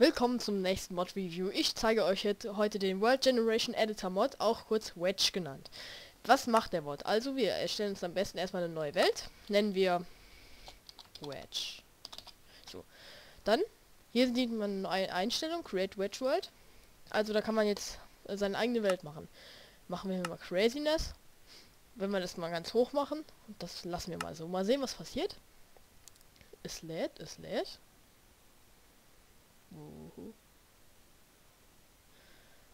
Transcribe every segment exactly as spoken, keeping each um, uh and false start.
Willkommen zum nächsten Mod-Review. Ich zeige euch jetzt heute den World Generation Editor Mod, auch kurz Wedge genannt. Was macht der Mod? Also wir erstellen uns am besten erstmal eine neue Welt. Nennen wir Wedge. So. Dann, hier sieht man eine Einstellung, Create Wedge World. Also da kann man jetzt seine eigene Welt machen. Machen wir mal Craziness. Wenn wir das mal ganz hoch machen, und das lassen wir mal so. Mal sehen, was passiert. Es lädt, es lädt.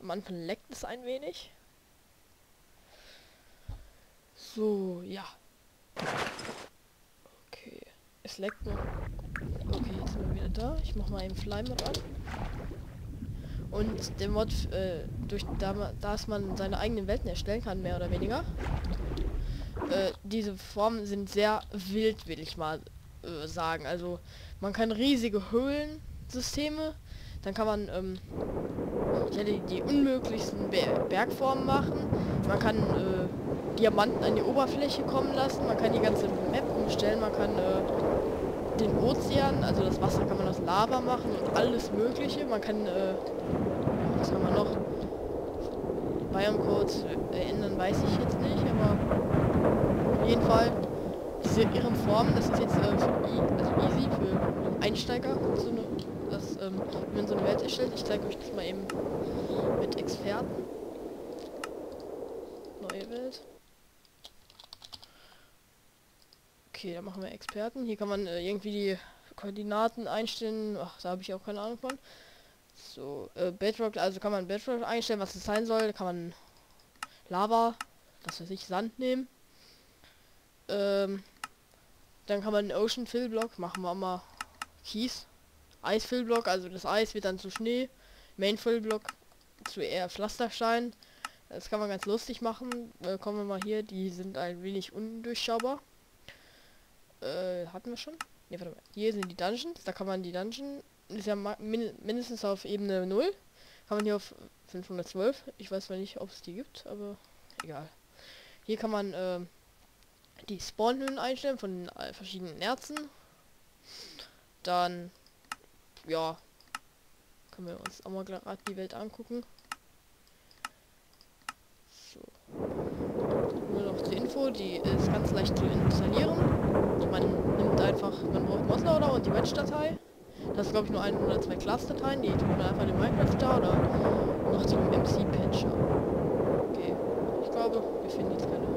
Am Anfang leckt es ein wenig. So, ja. Okay. Es leckt noch. Okay, jetzt sind wir wieder da. Ich mach mal eben Flymod an. Und der Mod, äh, durch da, dass man seine eigenen Welten erstellen kann, mehr oder weniger. Äh, diese Formen sind sehr wild, will ich mal äh, sagen. Also man kann riesige Höhlen. Systeme, dann kann man ähm, ich hätte die unmöglichsten Ber Bergformen machen, man kann äh, Diamanten an die Oberfläche kommen lassen, man kann die ganze Map umstellen, man kann äh, den Ozean, also das Wasser kann man aus Lava machen und alles mögliche, man kann, äh, was kann man noch, Biome-Codes äh, ändern, weiß ich jetzt nicht, aber auf jeden Fall, diese irren Formen, das ist jetzt äh, also easy für Einsteiger, so eine Das, ähm, wenn man so eine Welt erstellt, ich zeige euch das mal eben mit Experten. Neue Welt. Okay, da machen wir Experten. Hier kann man äh, irgendwie die Koordinaten einstellen. Ach, da habe ich auch keine Ahnung von. So, äh, Bedrock, also kann man Bedrock einstellen, was es sein soll. Da kann man Lava, das weiß ich, Sand nehmen. Ähm, dann kann man einen Ocean Fill Block, machen wir auch mal Kies. Eisfüllblock, also das Eis wird dann zu Schnee, Mainfüllblock zu eher Pflasterstein. Das kann man ganz lustig machen. Äh, kommen wir mal hier, die sind ein wenig undurchschaubar. Äh, hatten wir schon? Ne, warte mal. Hier sind die Dungeons, da kann man die Dungeon, ist ja min mindestens auf Ebene null, kann man hier auf fünfhundertzwölf, ich weiß mal nicht, ob es die gibt, aber egal. Hier kann man äh, die Spawnhöhen einstellen von äh, verschiedenen Erzen. Dann ja, können wir uns auch mal gerade die Welt angucken. So. Nur noch zur Info, die ist ganz leicht zu installieren. Man nimmt einfach, man braucht Mosler oder und die Wedge-Datei. Das ist glaube ich nur ein oder zwei Class-Dateien, die tun wir einfach in den Minecraft da oder noch zum M C-Patcher. Okay, ich glaube, wir finden jetzt keine.